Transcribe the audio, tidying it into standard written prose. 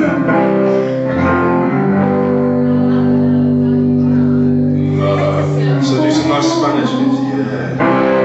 So do some nice Spanish. Yeah.